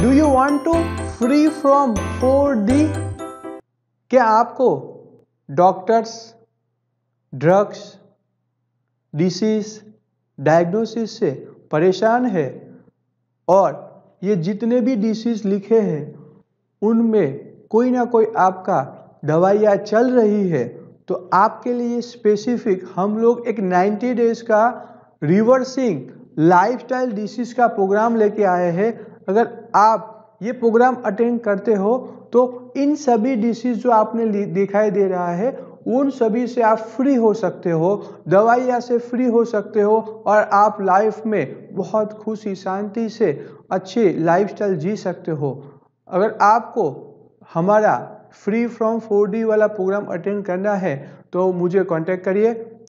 Do you want to free from 4D? क्या आपको doctors, drugs, disease, diagnosis से परेशान है और ये जितने भी डिसीज लिखे हैं उनमें कोई ना कोई आपका दवाइयाँ चल रही है, तो आपके लिए स्पेसिफिक हम लोग एक 90 डेज का रिवर्सिंग लाइफस्टाइल डिसीज का प्रोग्राम लेके आए हैं। अगर आप ये प्रोग्राम अटेंड करते हो तो इन सभी डिसीज जो आपने दिखाई दे रहा है उन सभी से आप फ्री हो सकते हो, दवाइयाँ से फ्री हो सकते हो और आप लाइफ में बहुत खुशी शांति से अच्छी लाइफस्टाइल जी सकते हो। अगर आपको हमारा फ्री फ्रॉम 4D वाला प्रोग्राम अटेंड करना है तो मुझे कांटेक्ट करिए।